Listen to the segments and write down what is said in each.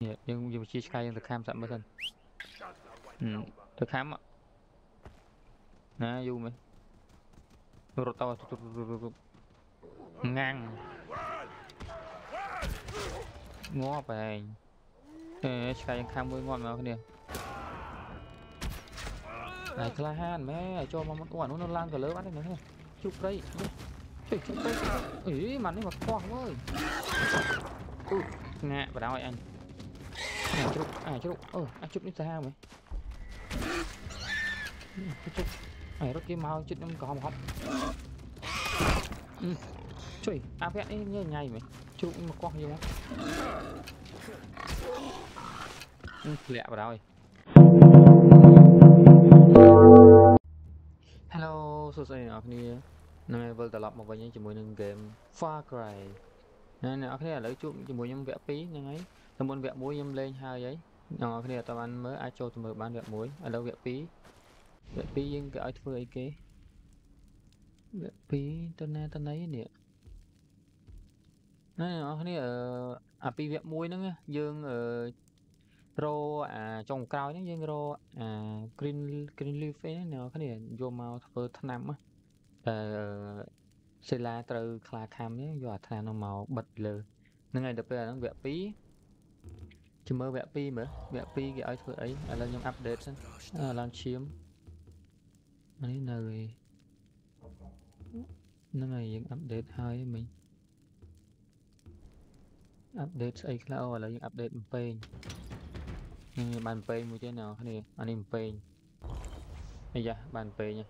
Nhưng dùng chia sky thực khám sẵn bản thân. Thực khám ạ. Nè, dù mày. Rồi to ngang. Ngó về. Sky khám mới ngon mà cái này. Này là han mẹ cho mà con quản nó lan cả lớn bắt đấy nè. Chụp đây. Chụp đây. Ý màn này mà con ơi. Nè, vào đâu anh? Chụp anh chụp đi sao mày? Chụp. Này rất kia mau chụp em còn không. Trời, áp vẹn ấy như ngày mày. Chụp mà con nhiều lắm. Lẹ vào đâu? Hello, số này ở đây. Năm nay vừa tập một vài những chuyện game Far Cry. Nên ở đây là lấy chuột chỉ muốn nhâm vẽ phí như ấy. Tầm muốn vẽ muối nhâm lên hai ấy. Ở đây là tầm ăn mới ai cho tầm mới bán vẽ muối ở đâu vẽ phí. Vẽ phí nhưng cái ai thưa ấy kế. Vẽ phí tên ấy nè. Nên ở đây ở à pi vẽ muối nữa nghe. Dương ở rô à trồng cao những dương rô à green leaf ấy nó cái này vô màu thưa thanh năm á. Sẽ là từ khá khám nhé, do thằng nó màu bật lờ nên ngày đập ra nó vẽ phí chứ mơ vẽ phí cái ấy à, là nhóm update à, làm chiếm anh ấy nơi nó ngày những update hai mình update ấy là những update pain nhưng bàn pain như thế nào thế này anh em pain bây giờ bàn pain nha.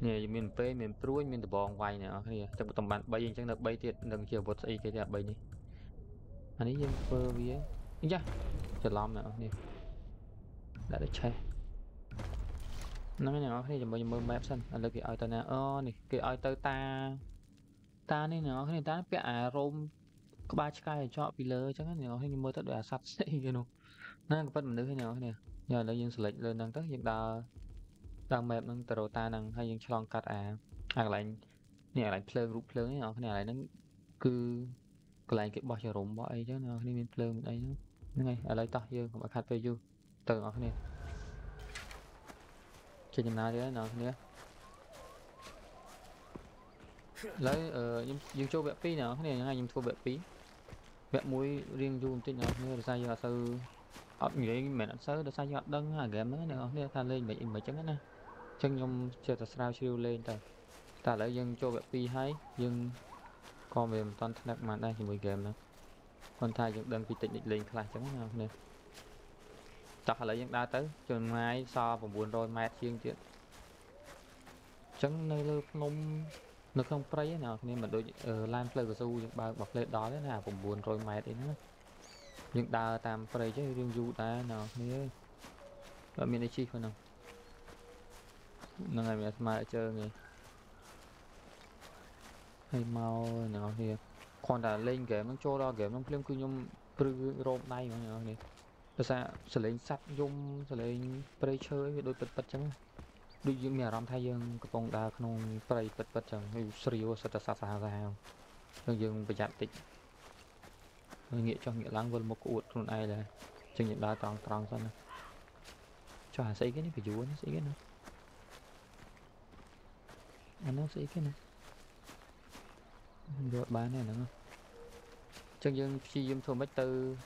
Nè mình phê mình trôi mình bong vay nè hay tập tầm bạn bây giờ chẳng được bay thiệt đừng chiều vượt cái đẹp bay đi anh ấy dân phơ vía nhá chờ lắm nữa nè đã được chơi nó nào hay giờ bây giờ mơ map xanh anh lấy cái ai ta nè này cái ai tới ta ta nên nó cái này ta cái à rôm có ba cái cho pillar chẳng hạn nó hay mơ tất là sắt sẽ cái nó cái phần nữa thế nào nè giờ lấy dân select lên đang tất hiện đà đang mềm nâng tờ ta nâng hay những chlong cắt à hàng lạnh nè lạnh pleasure group pleasure này cái này nó cứ lại cái bao giờ rụng bao ấy chứ nó nên pleasure đấy nó này ở đây ta dương không phải khát về du từ ở cái này chơi nhầm nào đấy nào nữa lấy dương châu vẽ pí nào cái này những ai dương châu vẽ pí vẽ mũi riêng du tin nào như là sai giờ từ học vậy mẹ nó sớ đã sai giờ đăng à game mới này không nên thay lên mày chẳng nè chân nhom chờ ta sao siêu lên ta ta lại dân cho gặp pi hay nhưng còn về toàn thân mà đây thì 10 game nữa còn thay dựng đơn vị tịnh định lên là chẳng nào nè ta lại dân đa tới trường mai so và buồn rồi mai riêng chuyện chẳng nơi lơ lông nó không play nào nên mà đôi lan play của su ba bật lên đó thế nào cũng buồn rồi mai đến nữa những đa tam play chứ riêng du ta nào thế ở miền chi không nào ngày mẹ mà chơi này hay mau nào thì còn đã lên game nó cho ra game nó phim cứ nhung prư rôm này mà nào này nó sẽ lên sắt nhung sẽ lên play chơi đôi bật chẳng đôi những mẹ làm thay dương cái con đa không play bật chẳng hay serious sẽ sạt sạt ra không dương phải chặt tịch nghĩa cho nghĩa lăng vân một cột luôn ai là chương trình đa tròn tròn sao cho hà xây cái này phải chú nó xây cái này anh nó xây cái này đội bán này nữa không chương trình chi dùm thôi mấy tư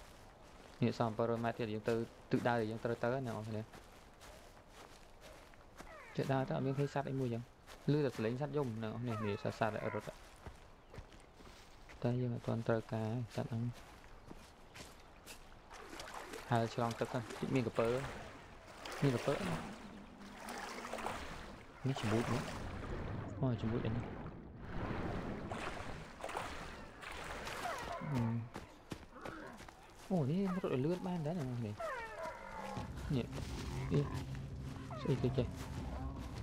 nghĩa xong paroma thì chúng tôi tự đa để chúng tôi tới nào thế này chuyện đa tạo miếng thấy sát anh mua chẳng lưu được lấy sát dùng nào này nghĩa sát sát lại rồi đây nhưng mà toàn trời cá sẵn ăn hai cho tập thân mình gặp bớ nó chỉ bút nữa thôi chỉ bút đến ôi đi nó đội lướt ban đấy này này nhỉ đi chơi chơi chơi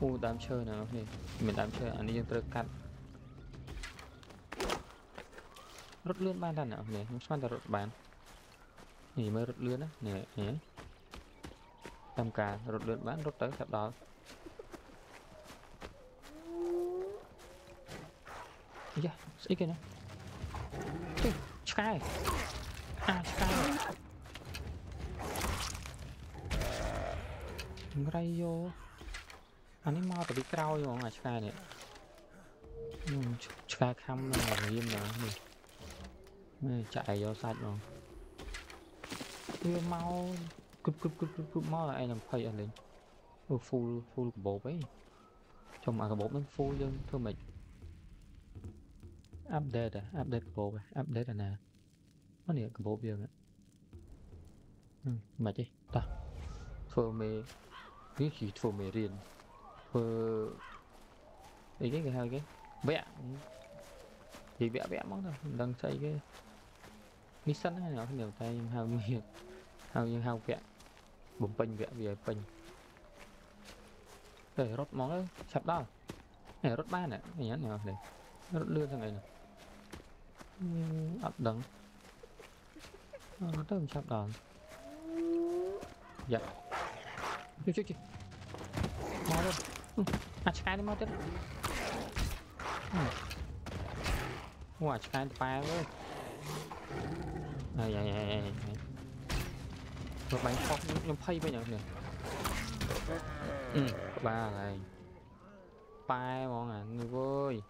u đám chơi nào này mình đám chơi anh đi chơi cắt rất lươn ban đàn nào nè không xoan ta rột bán thì mới rột lươn á nè nè làm cả rột lươn bán rột tới tập đó dạ cái nó sky Rayo animal từ bị trao rồi mà Sky này Sky khăm là nghiêm rồi mình chạy vô sạch rồi kia mau cướp mau là anh làm phay anh lên full bột ấy trong mà cái bột nó full dân thôi mình update bột update là nè nó này cái bột dân mà chứ ta thôi mày cái gì thua mày riêng ấy cái hai cái vẽ thì vẽ món đâu đang xây cái mission này nó nhiều tay hao miệng hao như hao vẽ bấm pin vẽ về pin để rốt món đó sập đó để rốt ba này nhá nhở này rốt lươn thằng này này ập đằng nó tới sập đòn dạ chứ mau lên chạy đi mau chết wow chạy đi phá luôn ai ai ai ai một bánh phóc nó phay bây giờ kìa ba này phai mong ảnh người vơi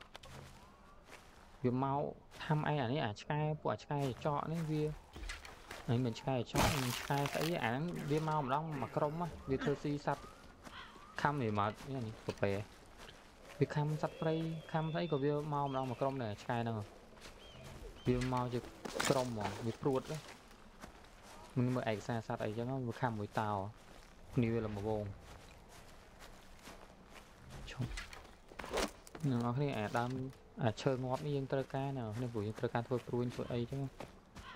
vì mau thăm ai ảnh ấy ảnh chạy của chạy chọn đấy kia ấy mình chạy chọn mình chạy thấy ảnh đi mau mà đông mà cong á đi thơ si sạch khăm thì mệt cái này cục bè việc khăm sạch đây khăm thấy có việc mau mà đông mà cong này chạy đâu việc mau chứ cong mà việc ruột đấy mình mới ảnh xa sạch ấy cho nó vừa khăm với tàu như là một vùng chung nó cái này đam chơi ngóp như dân tơ ca nào nên buổi dân tơ ca thôi luôn tụi ấy chứ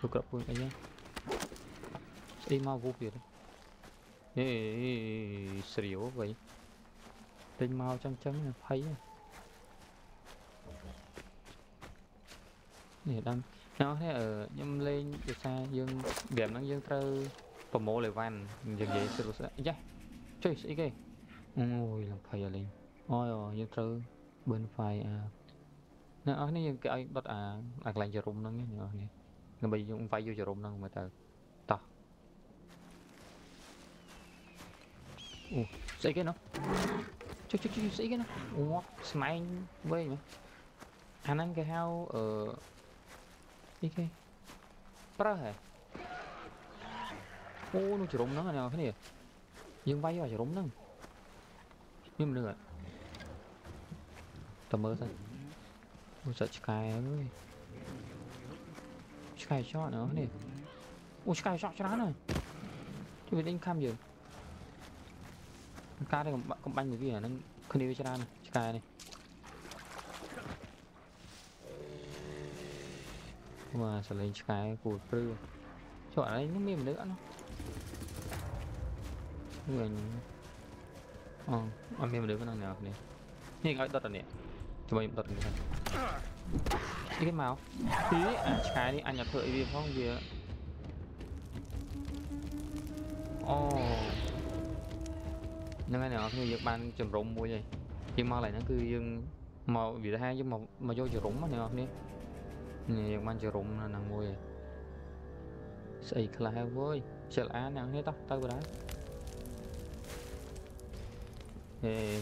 tụi cặp luôn ấy nhé đi mau vô việc đấy xỉu vậy tinh mau chăm chấm là thấy này đam nó thế ở nhâm lên từ xa dân đẹp nó dân tơ và mô lại văn dần dễ sửa sửa dạ chơi sĩ kì ôi làm phải ở lên ôi rồi dân trừ bên phải à nó ở đây những cái bắt à đặt lại giờ rung nó nghe nó bị dùng phải vô giờ rung nó mà tờ to sĩ cái nó chơi sĩ cái nó ngót máy với nữa anh ăn cái hao ở đi cái pro hả ô nó chỉ rung nó nào thế này nhưng vay vào chỉ rung nó nhưng được tầm mơ thôi ôi sợ Sky ơi Sky shot nó thế này ôi Sky shot cho nó này chứ anh cam gì cá đây còn banh người kia nó không đi với cho này Sky này mà sẽ lên Sky của Prue cho ở đây nó mềm nữa nó người anh em được cái năng nào này thì gọi tật này cho mình tật này cái màu tí cái đi anh nhập thợ đi phong gì ạ nên cái nào như ban chầm rụng mua vậy nhưng mà lại nó cứ dương màu vì hai nhưng mà vô chầm rụng mà này không đi nhiều ban chầm rụng là nàng mua vậy xây là hai với sẽ là anh nào hết tóc tao đó ê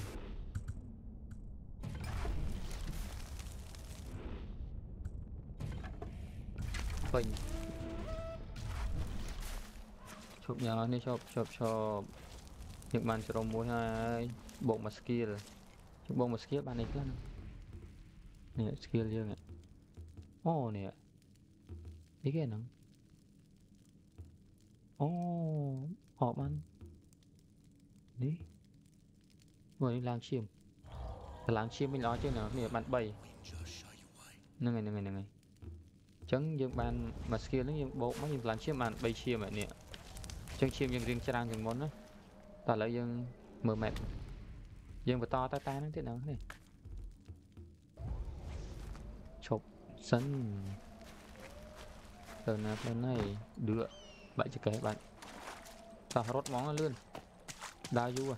bình chụp nhà này chụp những bàn trồng muối hai bộ mà skill chụp bộ mà skill bạn này lên nè skill riêng ạ ô nè ý cái nào ô họp ăn đi người làng chim mình nói chứ nào nè bạn bày nè ngày chẳng những bạn mà skill nó những bộ mấy những làng chim bạn bày chim vậy nè chẳng chim những riêng trang những món đó toàn là dân mờ mệt dân vừa to ta nó thế nào này chụp sân từ nạp lên này đưa bạn chỉ kể bạn ta rốt món luôn đa du à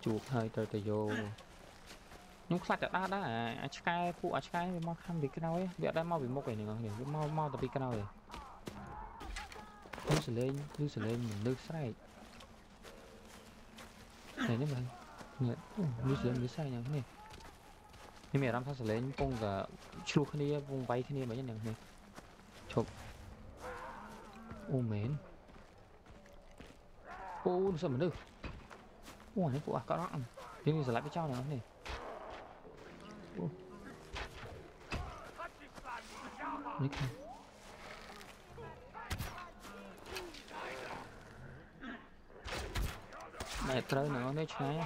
chuột hơi trời vô Nhúng sạch đã đá Achkai phụ Achkai với mau khăn vì cái nào ấy việc đã mau vì một cái nữa để mau mau tập vì cái nào rồi lưu sờ lên mình lưu sờ này này nhé mình lưu sờ lên nhá cái này nhưng mà làm sao sờ lên vùng cả chua cái này vùng bay cái này mấy nhá này chụp ô mến ô sờ mình được ủa này phụ à cỡ thế này sờ lại với trao này này Nick. Này trời nó nết trái.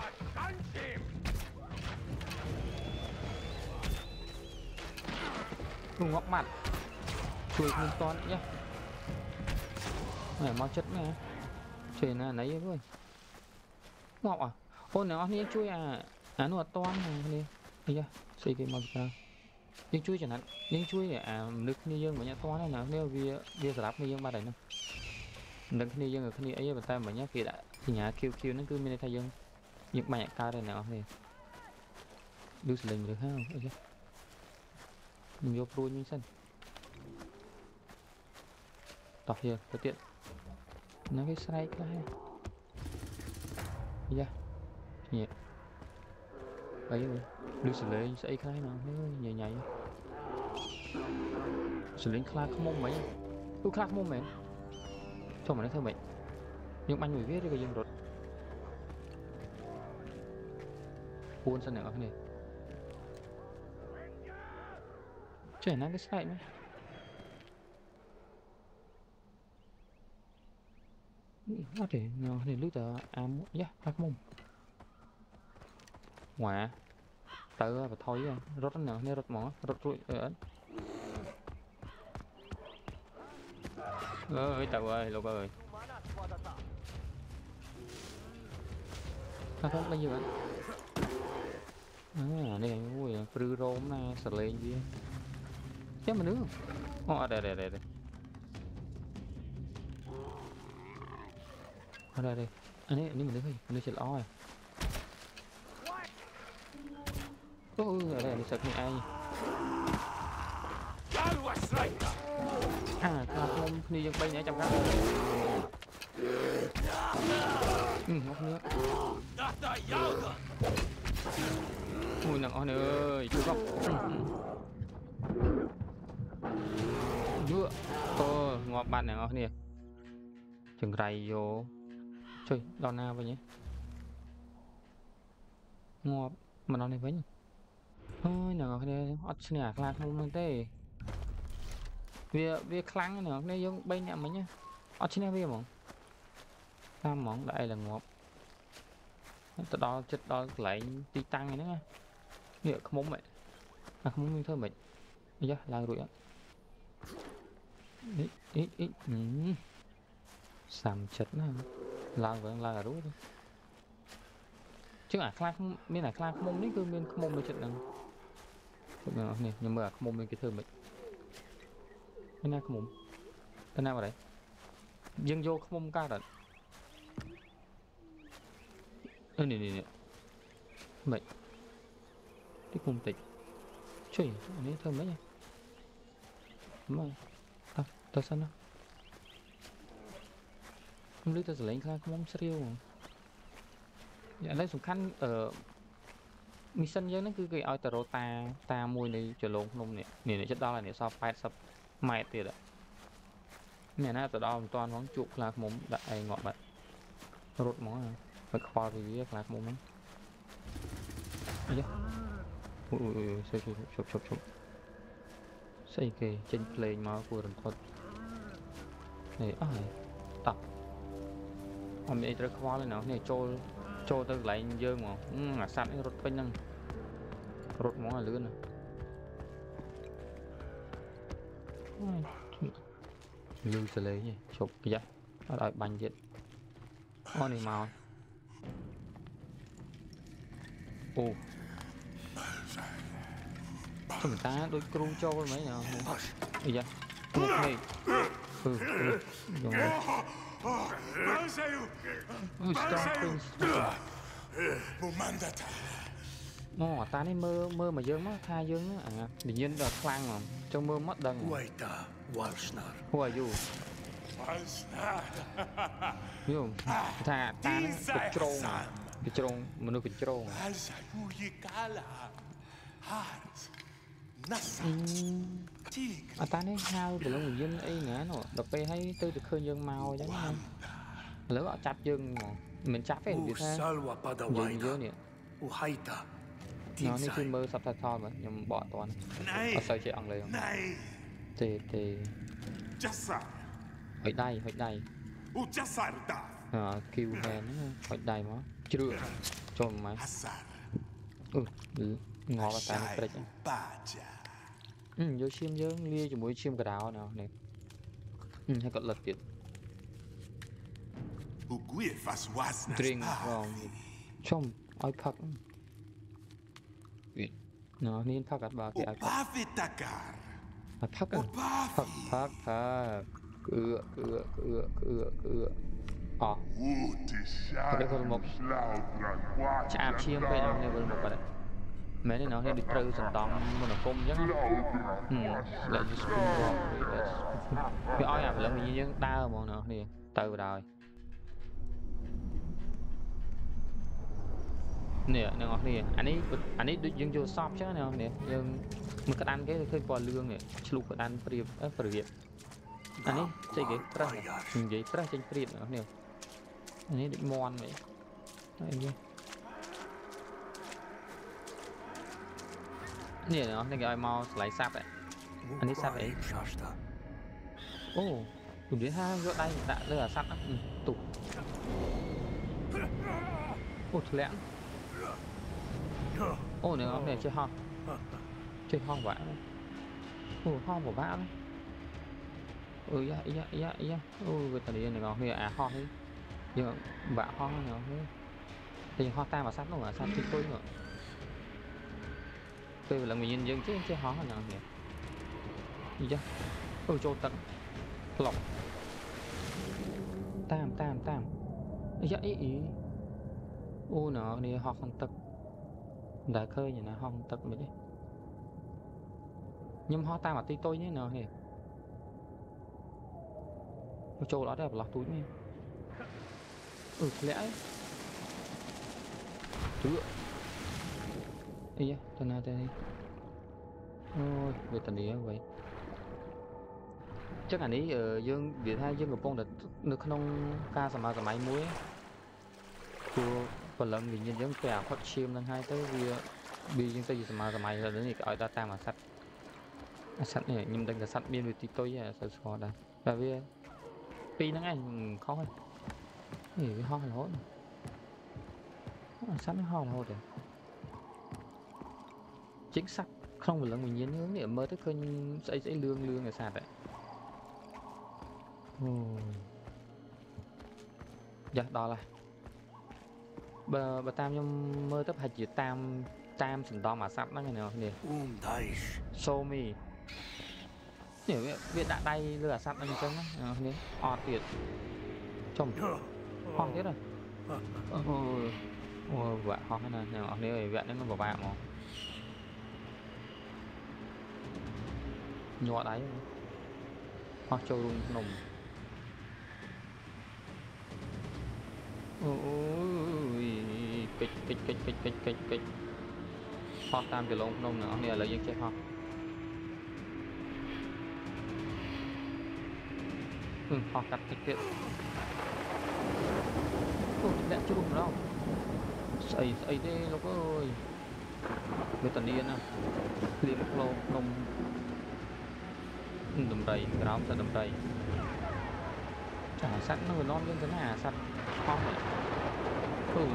Không ngọc mặt. Chui nguyên con nhá. Này mau chất nè. Trời nó nấy luôn. Ngọc à? Hôn nó nít chui à. Án nó toan này đi. Đi chứ. Cái mặt ra. Nhưng chui chẳng hạn, nhưng chui để nước như dương mà nhá to này là nếu vì bia sáp như dương ba đấy nữa nước như dương ở cái này ấy bàn tay mà nhá kia đã thì nhà kêu kêu nó cứ mình thay dương những mẹ ca đây nào thì đưa xử lình được ha mình vô pro như sân tỏ hiền có tiện nó cái sai cái hay dạ nhẹ ấy rồi đưa xử lình sẽ cái nào nhảy nhảy xử lý khla không mông mấy tôi khla không mông mệt cho mà nó thơ mệt nhưng anh người viết đi cái dân rột buồn sao này ở cái này chuyển sang cái site nữa nó để nó để lúc tờ am nhá khla mông ngoạ tớ và thôi rốt nó nên rốt mỏ rốt rụi ở ơi tàu ơi lục ơi nó không bao nhiêu vậy đây ui rư rôm na sờ lên kia chắc mà nướng không đây ở đây anh ấy mình nướng mình sẽ lo rồi ở đây mình sợ mình ai à không đi dân bay nhảy trong góc ngốc nữa ui nặng ôi ơi chưa góc nữa ô ngọt bạn này ngon nè chừng rầy vô chơi đo na vậy nhé ngọt mà nó này với nhỉ ôi nào cái này ớt xin à là không mang tê việc khăn nữa đây giống bay nhẹ mấy nhá ớt xin à bây mỏng tam mỏng đại là ngọt từ đó chất đó lại tí tăng này nữa nhựa không muốn mệt à không muốn thôi mệt giờ là rồi ạ ít sàm chất nó là vẫn là rú chứ à khăn không bên này khăn không muốn đấy cơ bên không muốn được chất năng này nhưng mà không muốn bên cái thơ mệt cái này không muốn cái nào vào đấy dân vô không muốn ca rồi ơ này mệt cái cùng tịch chơi này thơm mấy nha mày tao sao nó không lấy tao lấy ra không muốn siêu dạ lấy súng khăn ở mi sân dân nó cứ cái ao tàu ta ta môi này chờ lộn nôm này này chất đó là này sao phải sập mày tiền ạ này là tàu đó toàn món chuột là mồm đại ngọt bạn rốt món à bật khoa thì là mồm lắm ui chụp xây kề trên play mà của rừng thuật này ơi tập hôm nay tôi khoa lên nào này trôi cho tôi lại dơ mà ngã sẵn cái rốt bên năng rốt món là lươn lưu xử lý nhỉ chụp kìa ở lại bành diện con này màu ô chúng ta đôi cung cho mấy nào bây giờ một này Usta, Nó ta nên mơ mơ mà dương mất tha dương á, à mình nhìn là khoang mà trong mơ mất đần. Who are you? Hiểu không? Thà ta nó control mà, mình nó control. À ta nên hao để lòng mình dân ấy nữa nó đập pe hay tư được khơi dương màu chứ không? Lỡ họ chặt dương mà mình chặt phải được ha? Dương dương nè. Nó như khi mơ sắp thật thôi mà, nhưng bỏ toàn ở sợi chị ăn liền thì hồi đây kêu hèn hồi đây mà chưa cho mà ngó vào tay nó đấy vô chim dớ lia cho mũi chim cả đảo nào này hay còn lật tiệt truyền vào trong ôi thật nó nên thật bà kìa thật thật ờ đây còn một chạm chiêm vậy nó này còn một bạn mấy này nó nên được trừ sản đóng một nó cung chứ lại như school cái oi à phải làm gì nhưng đau mà nó thì từ rồi nè nè ngọt nè anh ấy được dương vô shop chứ nè nè dương mình cắt ăn cái khơi bò lương nè chụp cắt ăn phơi phơi việt anh ấy chơi cái press mình vậy press trên phơi nè nè anh ấy định mon vậy nè nè này cái màu lại sáp vậy anh ấy sáp vậy ô cùng với ha giữa đây đã đây là sáp tụt một lẽ ô này ông này chơi hoang vãi ôi hoang của bạn ôi da da da ôi người ta đi này ngon à hoang đi nhưng bạn hoang nào thế thì hoa ta mà sát nó mà sát thì tôi nữa tôi là người nhân dân chứ chơi hoang nào nhỉ gì chứ ôi trâu tận lọc tam dạ ý ô nó đi hoa con tật đã khơi như là hong tật vậy nhưng hoa ta mà tí tôi nhé nè hề châu đó đẹp lọt túi nha lẽ túi ý cho nào đây ôi người ta đi vậy chắc là ý ở dương việt hai dương của con đợt được không ca mà máy muối của còn lần mình nhìn giống kẹo phát chim lần hai tới vì chúng ta gì mà mày là đến thì ở ta ta mà sắt sắt này nhưng đang là sắt biên với tí tôi sợ sò đây là vì pi nó ngay khó hơn thì ho là hốt sắt nó ho là hốt rồi chính sắt không phải là mình nhìn hướng để mơ tới cơn dãy lương là sạt đấy dạ đó là bà tam nhưng mơ tấp hạt gì tam tam sừng to mà sắp nó này nè show me hiểu biết đã đây lừa sắp anh chân á nè ọt tuyệt chồng hoang thế rồi ôi vợ hoang thế này nè nếu vợ nó vào bạn mà nhọ đấy hoặc trâu rung nồng kịch hoa tam thì lộn nông nữa nè là dân chơi hoa hoa cắt kịch đẹp chưa đủ đâu xây thế nó có ơi người ta điên à liền lộn nông đầm đầy ráo ra đầm đầy chả sắt nó còn non lên thế nào sắt hoa này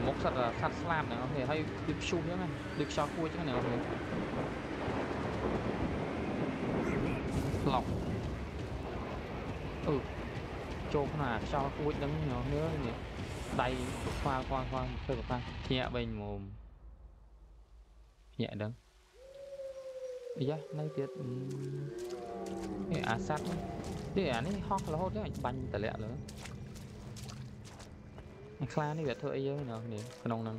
mốc sắt là sắt slam này có thể hay được xung nữa này được xóa cua chứ này có thể lọc chôn là xóa cua đắng nhỏ nữa này đầy khoan thôi khoan nhẹ bình mồm nhẹ đắng dạ nay tiệt cái á sắt cái án này hot là hot đấy bánh tẻ lẹ nữa คลานี่แบบเธอไอ้เยอะเนาะนี่ขนมนั่น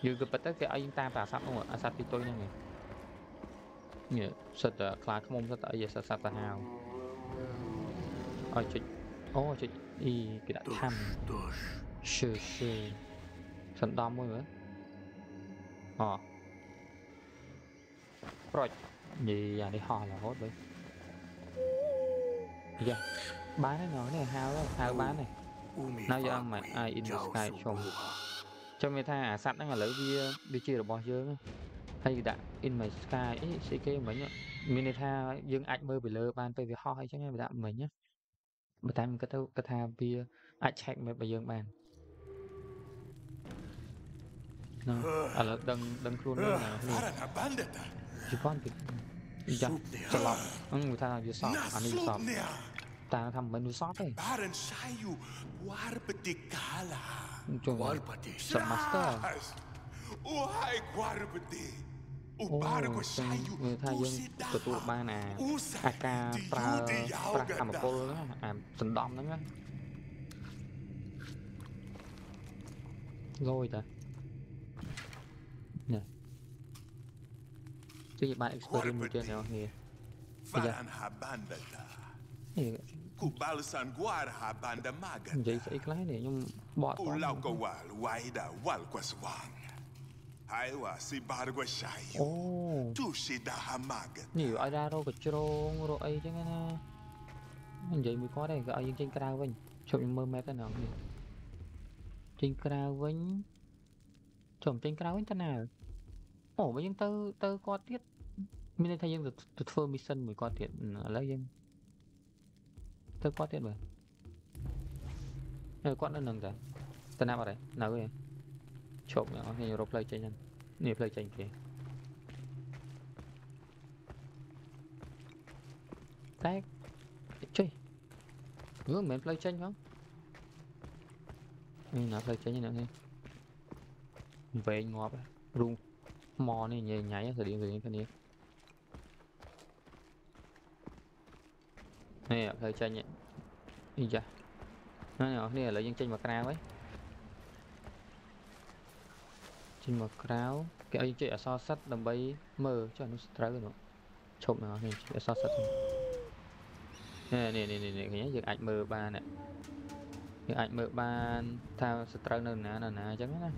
Jögöpötök ajung ta pa sap không ạ, sap tí tôi nha. Nghĩa sật khá không sật ở giờ sap ta hào. Ôi chị. Ô chị đi cái đã thăm. Sư sư. Sẵn đom môi nữa. Ờ. Rồi, gì à đi hò là hốt đi. Dạ. Bán nó nói này hao đó, hao bán này. Nó giờ mà ai in cái chồng. Cho mình tha à sẵn đang là lấy đi chia được bao nhiêu hay đã in my sky ấy sẽ kêu mấy nhá mình tha dương ảnh mơ bị lơ ban về việc ho hay chắc nghe đạm mình nhá mà ta mình có tha bia ảnh chạy mấy bây giờ bàn nó à là đằng luôn luôn là chỉ con thì dạ chờ lọc người ta làm việc sọt anh đi sọt ta thăm mấy núi sọt đây chung sọt master người ta dân tụt tụt ba nè aka pra cầm cô đó à tình đom đó nhá rồi ta nè cái gì bạn experiment một chuyện nào nghe vậy sẽ cái này nhưng bỏ nhiều ai ra đâu cái trôn rồi ấy chứ nghe vậy mới có đây cái ai trên cao vinh trộm mơ mẹ ta nào trên cao vinh trộm trên cao vinh ta nào ổ với những tơ tơ có tiết mình thấy dân được phơi mission mới có tiện lấy dân tơ có tiết rồi rồi quát nó nâng ra ta nào vào đây nào cái chộp nào hay rồi play chơi nhanh nhiều play chơi kìa tag chơi nữa mình play chơi không nào play chơi nhanh nữa đi về ngọt rung mò này nhảy nhảy thời điểm gì cái này nè thời tranh nhỉ đi chả nói nhỏ này là dân tranh mặc áo ấy tranh mặc áo cái anh chị ở so sắt đầm bay mờ cho nó trá rồi nó trộm nó này chị ở so sắt nè nè nè nè cái nhá ảnh mờ ba nè cái ảnh mờ ba thao trá nè nè chẳng nè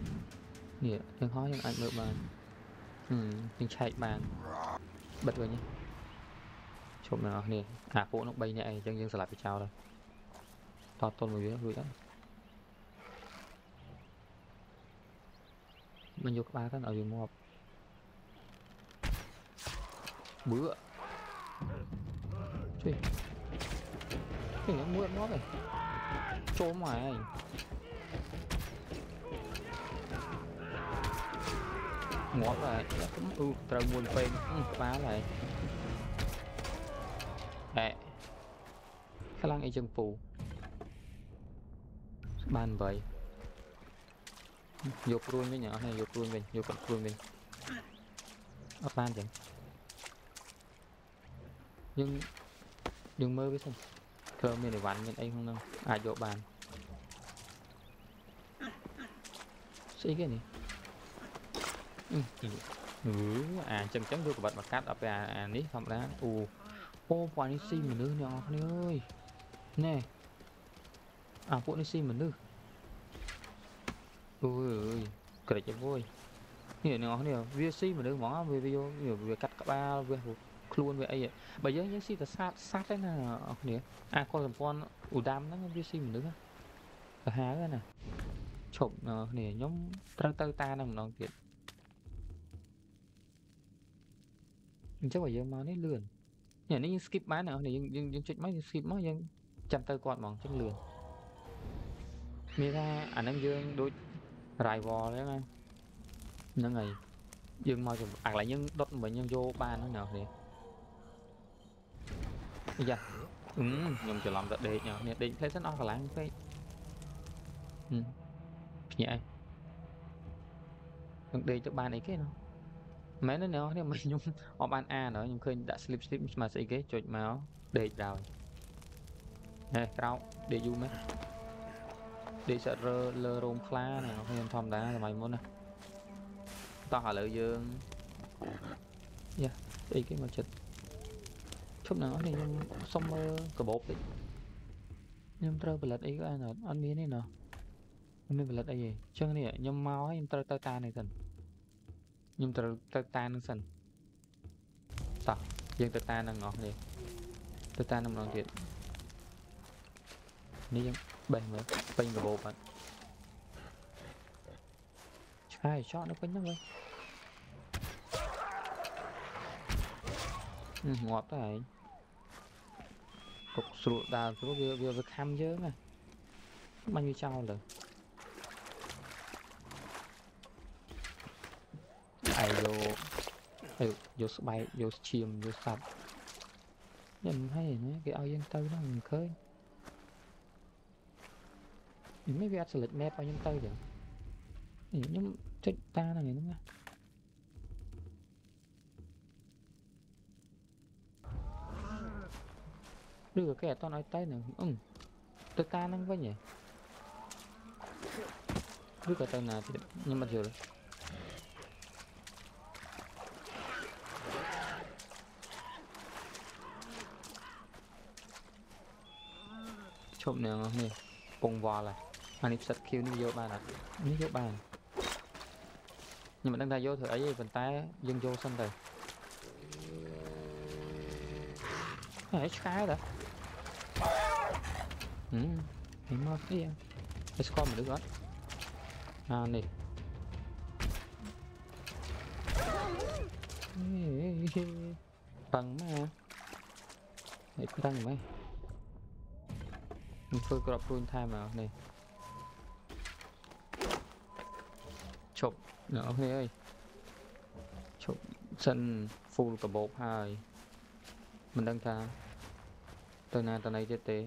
nè đừng hỏi những ảnh mờ ba mình chạy bàn bật rồi nhé chụp nào nè à cô nó bay nhẹ chân dương sẽ lại bị trao rồi to tôn một dưới đó mình vô ba thân ở dưới một bữa chơi cái nó mượn nó này trốn ngoài này ngót là trời muôn phên phá lại đấy khả năng ấy chân phù ban vậy dục luôn với nhỏ này dục luôn mình dục cặp luôn mình ban chẳng nhưng đừng mơ với xong thơ mình để vặn mình anh không đâu à dỗ bàn sĩ cái này à chân chấm đưa của bạn mặt cát ở à ní không đã u ô quả ní sim mà nữ nhỏ con ơi nè à quả ní sim mà nữ ui cười cho vui nhiều nhỏ nhiều vía sim mà nữ mỏ về video nhiều về cắt các ba về luôn về ấy bây giờ những sim là sát sát đấy là nhiều à con u đam nó vía sim mà nữ cả há cái này trộm này nhóm tractor ta nằm nòng kiện chắc bây giờ mà nó lườn nhà nó skip máy nào này nhưng chết máy skip máy nhưng chăm tay quạt mỏng chắc lườn mi ra ảnh em dương đôi rải vò đấy mà nó ngày dương mau chụp ảnh lại nhưng đốt mình nhưng vô ba nó nào thì dạ nhưng chờ làm đợt để nhở nhà định thấy rất o cả láng cái nhẹ để cho bạn ấy cái nó mấy nó nữa thì mình nhung ở ban a nữa nhưng khơi đã slip mà sẽ cái chuột máu để rồi này cao để du mấy để sợ lơ rôm khla này nó không thầm đá là mày muốn này Tala yung yeah, đây cái mà chật chút nào thì nhưng xong cờ bột đi nhưng trâu bật lật ấy có anh ăn miếng này nè nên bật lật ấy gì chân này nhưng mau ấy nhưng trâu tơ ta này thần nhưng trâu tơ ta nó sần tao nhưng tơ ta nó ngọt liền tơ ta nó ngon thiệt nên nhưng bèn mà bèn cờ bột mà ai chọn nó quên nhá thôi. Ngọt đấy. Cục sụt đào chỗ vừa kham dữ này. Bao nhiêu trâu rồi. Ai vô. Ai vô bay, vô chim, vô sập. Nhìn thấy này cái ao dân tư nó mình khơi. Mình mới biết select map ao dân tư được. Nhưng chết ta là này đúng không? Đưa cái tao nói tới nè, tôi ta năng quá nhỉ? Đưa cái tao nào thì nhưng mà rồi. Chụm nè ngon nè, bông vò là, anh sạch kêu nó vô bàn à, nó vô bàn. Nhưng mà đang ra vô thử ấy vần tay dân vô xong rồi hãy khá đã thì mất đi em hãy score một đứa gót à nè bằng mà hãy tăng mấy mình phơi crop luôn time mà nè chụp nữa ok ơi chụp sân full cả bột hai mình đang thà từ nay chết té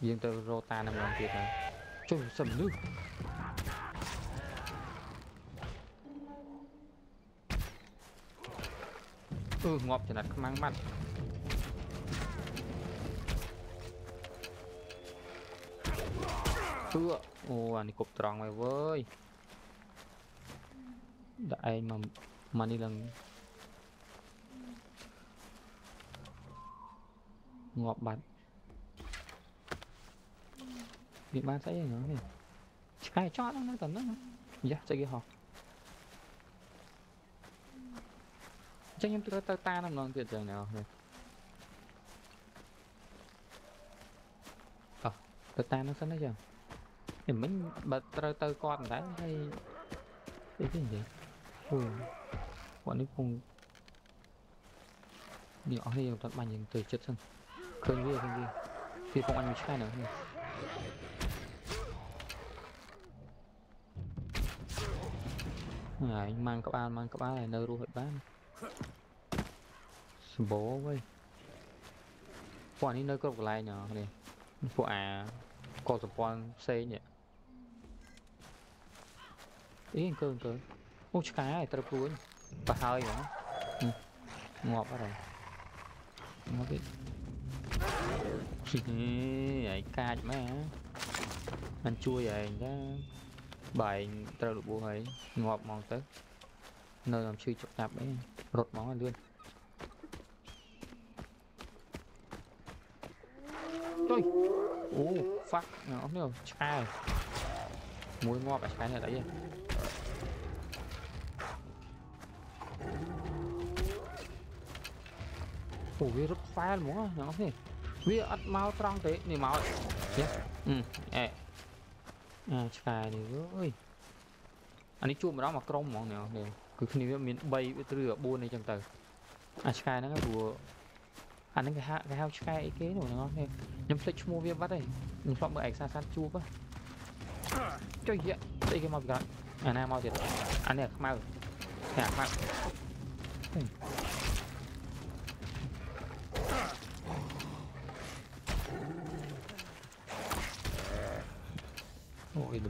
riêng từ rota nằm làm việc này trời sầm nước ngọt thì đặt mang mắt anh cục tròn mày với đại mà đi lần ngọt bắn bị bán sẽ gì nữa ai cho nó tầm đó dạ chơi kia họ chắc em tôi ta làm ngon tuyệt vời nào này ta nó sẵn đấy chưa thì mình bật tơ con đấy hay cái gì bọn nó cùng nhỏ hay tận bàn những từ chất hơn khơi thì không ăn một chai nữa này mang cặp an này nơi ruột bán bố với quả đi nơi có một lại nhỏ này quả có tập quan xây nhỉ ý cơ ô cái này tao cuốn và hơi nữa ngọt quá rồi nó biết vậy ca chứ má anh chui vậy đó bài tao được bố ấy ngọt mòn tới nơi làm suy chụp đạp ấy rột máu luôn tôi phát nó không được trai muối ngọt phải trái này đấy ui rất phá luôn nó thế vì ắt máu trong thế này máu này ơi anh ấy chua mà đó mà cong mỏng nào này cứ khi nào mình bay với từ buôn này chẳng từ sky nó vừa anh ấy cái hao sky kế rồi nó này nhắm tới mua viên bắt đây nhắm xong bữa ảnh xa xa chua quá chơi gì đây cái màu gì anh này màu gì anh này màu hả màu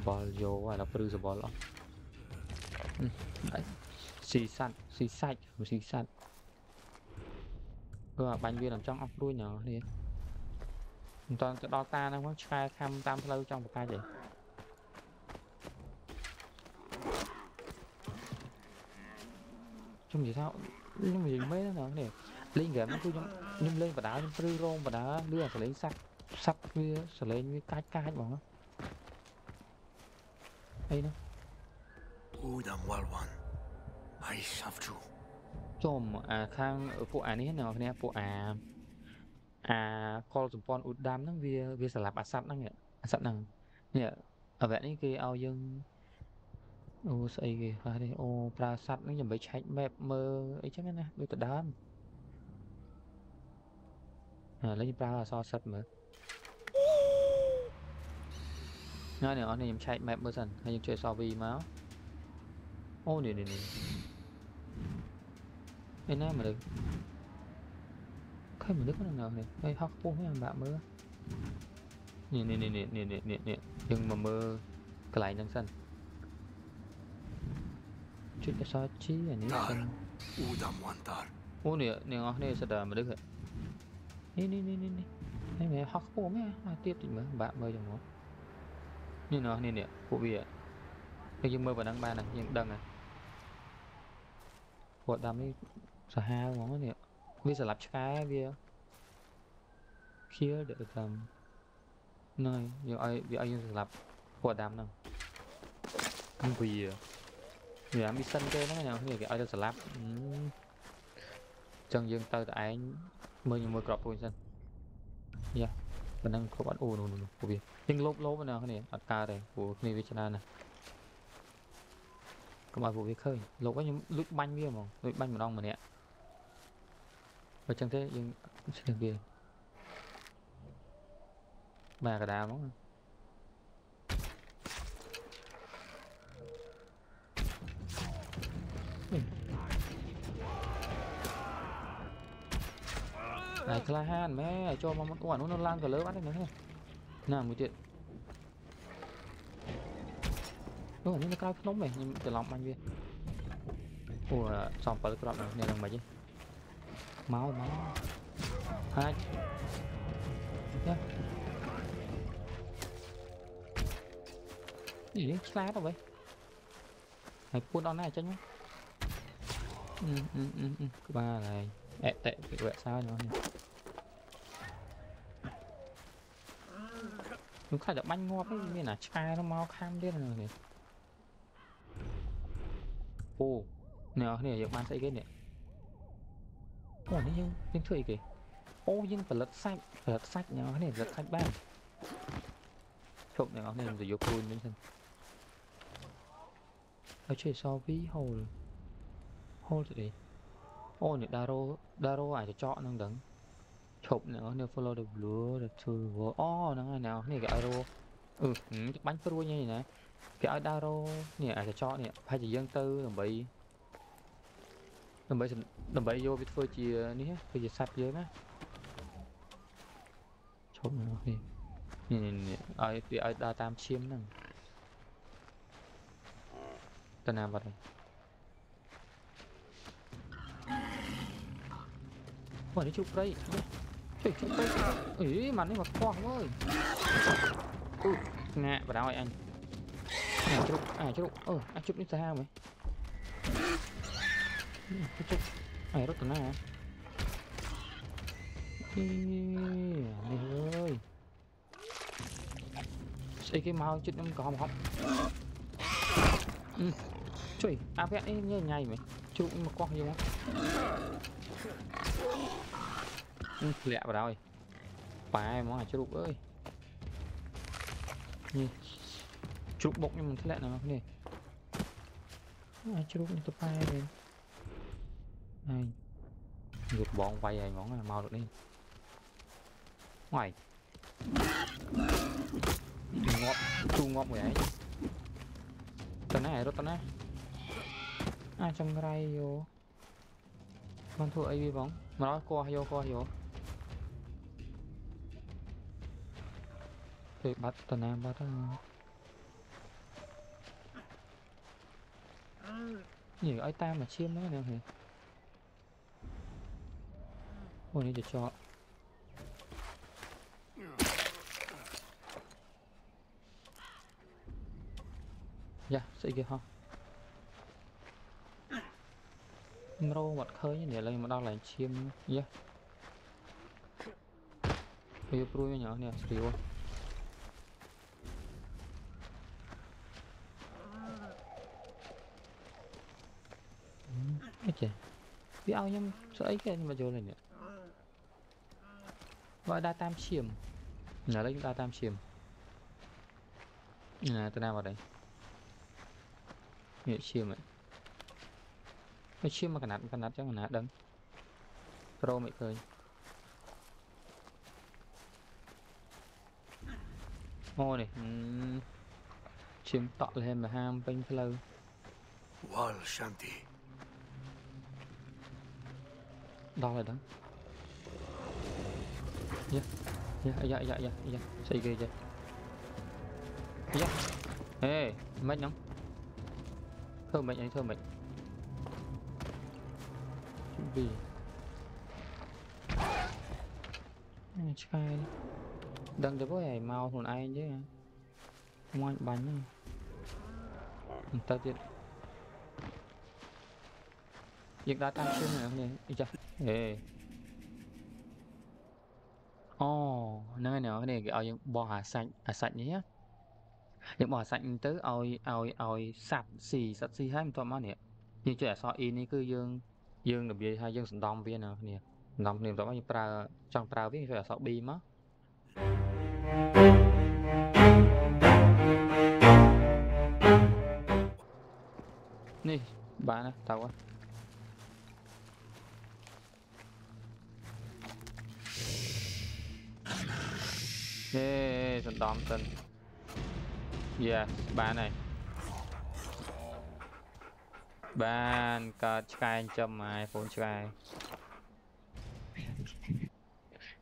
ball vô và đập rư ball đó. Đấy. Xì sạch, xì sạch. Cơ bánh viên làm trong ốc đuôi nhỏ đi. Toàn đo ta nó có trai khăm tam lâu trong một ca vậy. chung gì sao nhưng mà gì mấy nó nè lên game nó cứ nhung lên và đá nhung free roam và đá đưa sẽ lên sắt sắt kia sẽ lên như cái ca hết bọn nó đây nó chôm à khang ở bộ án này nào nè bộ à à call sủng pon udam nó vía vía sẽ làm ăn sắt nó nhỉ sẵn năng nhỉ ở vẽ này kia ao dương ô xây kì phải đi ô pra sắt nó nhầm mấy chạy mẹp mơ ấy chắc nè đôi tật đan à lấy pra là so sắt mà nói nữa này nhầm chạy mẹp mơ dần hay nhầm chơi so vi máu ô nè nè nè đây nè mà được cái mà nước có nào này đây hóc phun với em bạn mơ nè nhưng mà mơ cái lại năng sân chút cái sao chi này ô nè nè ngó nè sao đờ mà được rồi nè này này học cô mấy tiếp thì mới bạn mơ chẳng muốn nên nó nè nè cô bìa cái gì mơ vào đăng ba này nhưng đăng này bọn đam đi sợ ha ngó nè bây giờ lập cái bia kia để làm nơi vì ai dân lập của đám nào không vì người làm đi sân chơi nó nào người cái ai dân lập chân dương tơ tại anh mới nhiều mới cọp luôn sân nha mình đang có bạn ô nô của việc nhưng lốp lốp nào cái này ở ca này của người Việt Nam này các bạn vụ việc khơi lốp có những lúc banh bia mà lúc banh mà đông mà nè và chẳng thế nhưng sẽ bia mà cả đám không? Này Cla Han mẹ cho mà con quả nó lan cả lớn bắt đấy nữa nào một chuyện đúng rồi nó cao nóng này nhưng từ lòng anh viên ủa xong phải cái này làm mày chứ máu máu hai gì đấy slap đâu vậy hãy cuốn on này cho nhé ba này ẹ tệ bị vẽ sao nó đúng khai được banh ngọt ấy như là chai nó mau kham lên rồi này ô nào này được ban xây cái này còn đấy nhưng thủy kì ô nhưng phải lật sách nhau này lật sách ban trộm này nó này rồi vô cùi lên thân ở chơi so với hole hole gì ôi này daro ai chọn năng đắng trộm này nó follow được lúa được thử vợ o nó này nào này cái daro bánh fruit như này cái daro này ai chọn này phải chỉ riêng tư làm bấy vô biết phơi chia ní phơi chia sạch dưới má trộm này nó nè ai đã tam chiêm năng tên nào vào đây ủa đi chụp đây chụp đây ý mắn đi mà khoang ơi nè vào đâu anh nè chụp anh chụp đi sao mày chụp này rất là nè này ơi xây cái màu chút em có không trời à vẽ như ngày mày chụp một con gì đó lẹ vào đâu phải ai món là chụp ơi chụp bụng nhưng mà thế lẹ nào không nè chụp như tụi bay này này ngược bọn vay này món là màu được đi ngoài ngọt chu ngọt mày ấy tao này rồi tao này ai trong ray vô con thua ai bóng mà nói co vô thì bắt tao này bắt nhiều ai ta mà chiêm nữa nè hả ôi này cho dạ, sẽ kia hông rô vật khơi để lên mà đau lại chim yeah bây giờ pruy nhỏ nè rượu cái gì đi ao nhâm sợi cái mà chơi này nè gọi đa tam chìm là đây đa tam chìm nè từ nào vào đây nhẹ chìm này nó chìm mà cả nát chắc là đắng pro mày cười ngồi này chìm tọt lên mà ham bên lâu wall shanty đó rồi đó dạ xây ghê vậy dạ ê mệt lắm thơm mệt chuẩn bị trai đừng cho bố hãy mau hồn ai chứ ngoan bánh ta tiệt việc đã tăng xuyên này không nhỉ dạ ê ồ nơi nào cái này cái ao bò sạch nhé nhá những bò sạch tới ao sạch xì hai tuần mà nè như trẻ so in này cứ dương được bia hai dương sừng đom viên nào nè đom niềm tao bao nhiêu pra trong pra biết trẻ so bi má nè bà nè tao quá sân đom sân yeah ba này ban cờ trai châm ai phun trai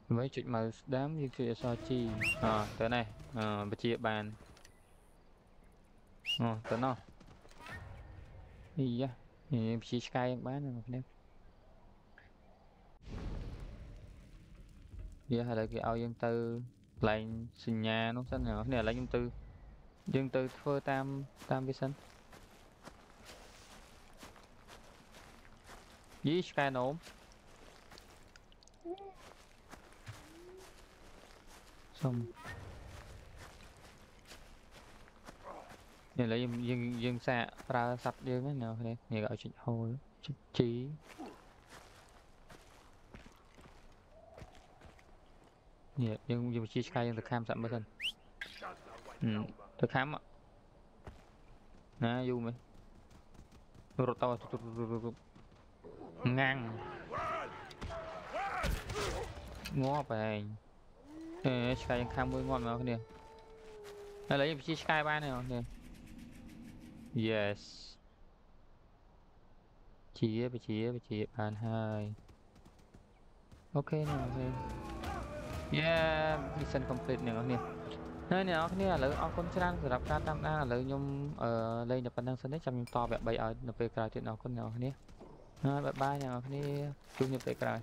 với chuyện mà đám như kia so chi tới này bà chia bàn tới nó yeah chỉ sky bán này yeah là cái ao dân tư lạnh sinh nhà nó xanh nữa nè là dương tư phơi tam vi xanh dí sky nổm xong nè là dương xạ ra sạch dương ấy nào nè nè gọi chuyện hồi trí nè nhưng chia sky được khám sẵn bên thân được khám ạ nè du mày rồi tao ngang ngó phải sky khám mới ngon mà nè đây lấy chia sky ba này nè yes chia bàn hai ok nào đây yeah mission complete เนี่ยเนาะเนี่ยเนาะเนี่ยอรคุณច្រើនสำหรับการตามหน้าលើខ្ញុំលេងតែប៉ុណ្្នឹងសិនចាំខ្ញុំតបវគ្គ3ឲ្យនៅពេលក្រោយទៀតអរគុណអ្នកនរគ្នាហើយបាយបាយអ្នកនរគ្នាជួបគ្នាពេលក្រោយ